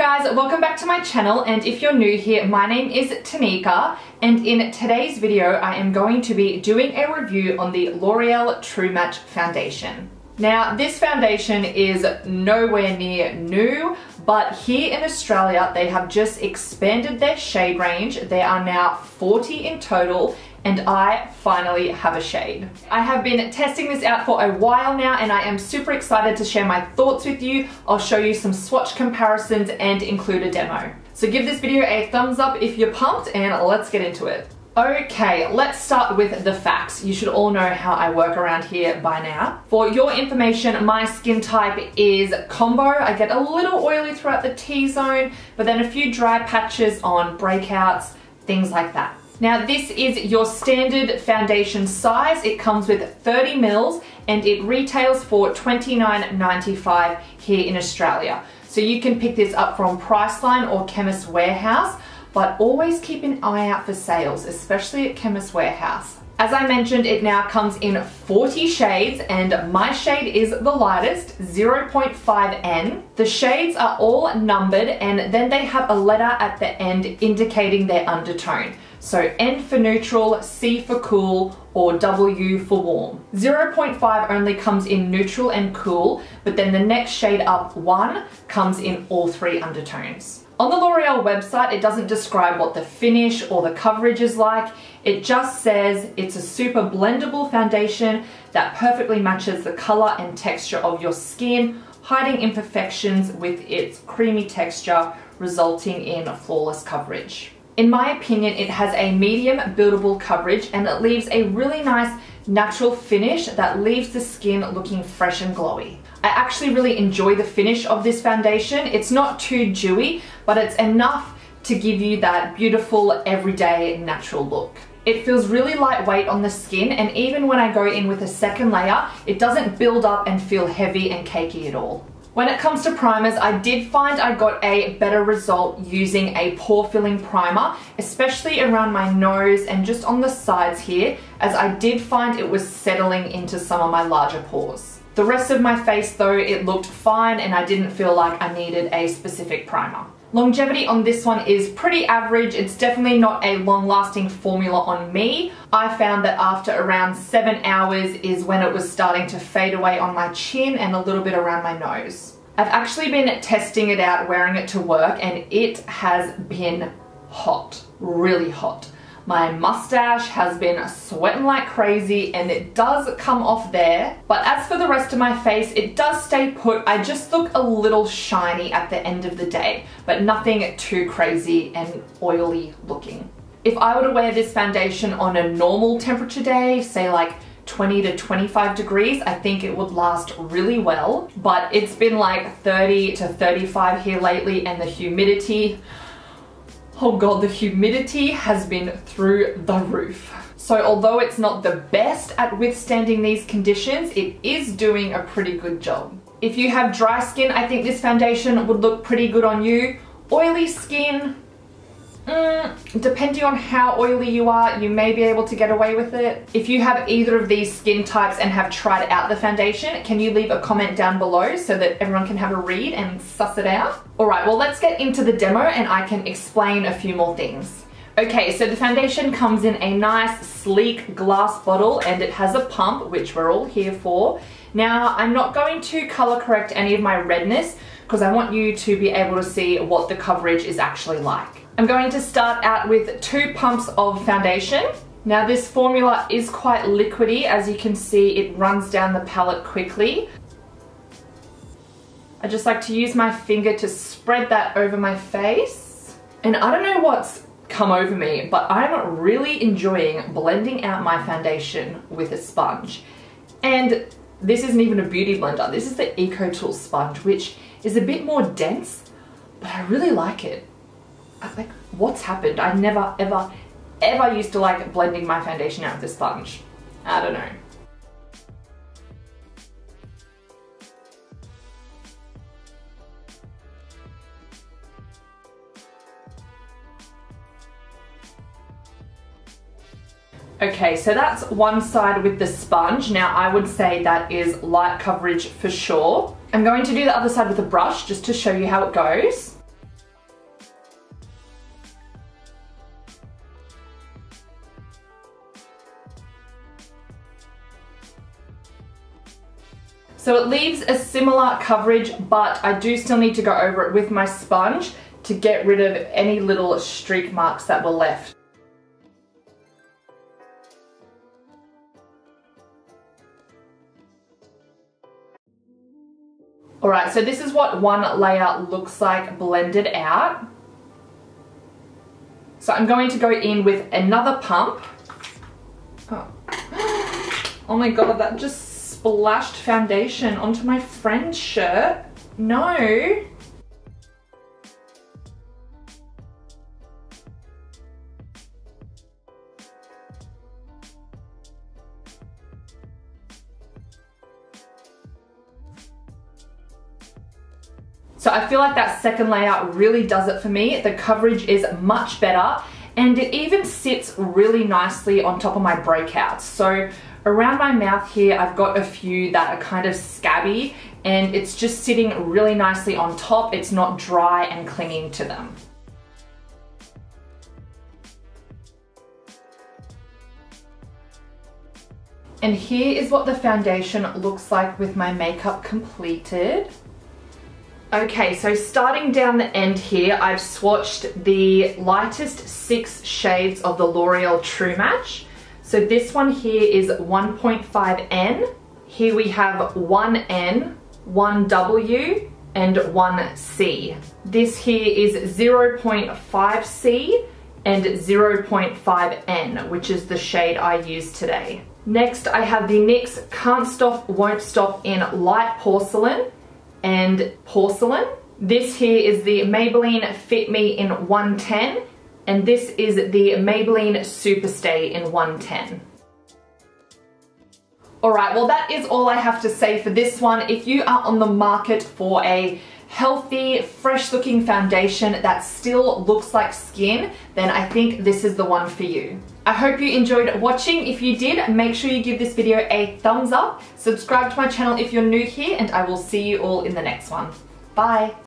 guys, welcome back to my channel, and if you're new here, my name is Tanika, and in today's video I am going to be doing a review on the L'Oreal True Match Foundation. Now, this foundation is nowhere near new, but here in Australia they have just expanded their shade range. There are now 40 in total, and I finally have a shade. I have been testing this out for a while now, and I am super excited to share my thoughts with you. I'll show you some swatch comparisons and include a demo. So give this video a thumbs up if you're pumped, and let's get into it. Okay, let's start with the facts. You should all know how I work around here by now. For your information, my skin type is combo. I get a little oily throughout the T-zone, but then a few dry patches on breakouts, things like that. Now, this is your standard foundation size. It comes with 30 mils and it retails for $29.95 here in Australia. So you can pick this up from Priceline or Chemist Warehouse, but always keep an eye out for sales, especially at Chemist Warehouse. As I mentioned, it now comes in 40 shades, and my shade is the lightest, 0.5N. The shades are all numbered, and then they have a letter at the end indicating their undertone. So N for neutral, C for cool, or W for warm. 0.5 only comes in neutral and cool, but then the next shade up, 1, comes in all 3 undertones. On the L'Oreal website, it doesn't describe what the finish or the coverage is like. It just says it's a super blendable foundation that perfectly matches the color and texture of your skin, hiding imperfections with its creamy texture, resulting in a flawless coverage. In my opinion, it has a medium buildable coverage, and it leaves a really nice natural finish that leaves the skin looking fresh and glowy. I actually really enjoy the finish of this foundation. It's not too dewy, but it's enough to give you that beautiful everyday natural look. It feels really lightweight on the skin, and even when I go in with a second layer, it doesn't build up and feel heavy and cakey at all. When it comes to primers, I did find I got a better result using a pore filling primer, especially around my nose and just on the sides here, as I did find it was settling into some of my larger pores. The rest of my face though, it looked fine, and I didn't feel like I needed a specific primer. Longevity on this one is pretty average. It's definitely not a long-lasting formula on me. I found that after around 7 hours is when it was starting to fade away on my chin and a little bit around my nose. I've actually been testing it out, wearing it to work, and it has been hot, really hot. My mustache has been sweating like crazy, and it does come off there. But as for the rest of my face, it does stay put. I just look a little shiny at the end of the day, but nothing too crazy and oily looking. If I were to wear this foundation on a normal temperature day, say like 20 to 25 degrees, I think it would last really well. But it's been like 30 to 35 here lately, and the humidity, oh God, the humidity has been through the roof. So although it's not the best at withstanding these conditions, it is doing a pretty good job. If you have dry skin, I think this foundation would look pretty good on you. Oily skin, depending on how oily you are, you may be able to get away with it. If you have either of these skin types and have tried out the foundation, can you leave a comment down below so that everyone can have a read and suss it out? Alright, well, let's get into the demo and I can explain a few more things. Okay, so the foundation comes in a nice sleek glass bottle, and it has a pump, which we're all here for. Now, I'm not going to color correct any of my redness because I want you to be able to see what the coverage is actually like. I'm going to start out with 2 pumps of foundation. Now, this formula is quite liquidy. As you can see, it runs down the palette quickly. I just like to use my finger to spread that over my face. And I don't know what's come over me, but I'm really enjoying blending out my foundation with a sponge. And this isn't even a beauty blender. This is the EcoTools sponge, which is a bit more dense, but I really like it. I'm like, what's happened? I never, ever, ever used to like blending my foundation out with a sponge. I don't know. Okay, so that's one side with the sponge. Now, I would say that is light coverage for sure. I'm going to do the other side with a brush just to show you how it goes. So it leaves a similar coverage, but I do still need to go over it with my sponge to get rid of any little streak marks that were left. Alright, so this is what one layer looks like blended out. So I'm going to go in with another pump. Oh my god, that just splashed foundation onto my friend's shirt. No. So I feel like that second layer really does it for me. The coverage is much better and it even sits really nicely on top of my breakouts. So around my mouth here, I've got a few that are kind of scabby and it's just sitting really nicely on top. It's not dry and clinging to them. And here is what the foundation looks like with my makeup completed. Okay, so starting down the end here, I've swatched the lightest 6 shades of the L'Oreal True Match. So this one here is 1.5N. Here we have 1N, 1W, and 1C. This here is 0.5C and 0.5N, which is the shade I used today. Next, I have the NYX Can't Stop, Won't Stop in Light Porcelain and Porcelain. This here is the Maybelline Fit Me in 110, and this is the Maybelline Superstay in 110. Alright, well that is all I have to say for this one. If you are on the market for a healthy, fresh looking foundation that still looks like skin, then I think this is the one for you. I hope you enjoyed watching. If you did, make sure you give this video a thumbs up, subscribe to my channel if you're new here, and I will see you all in the next one. Bye!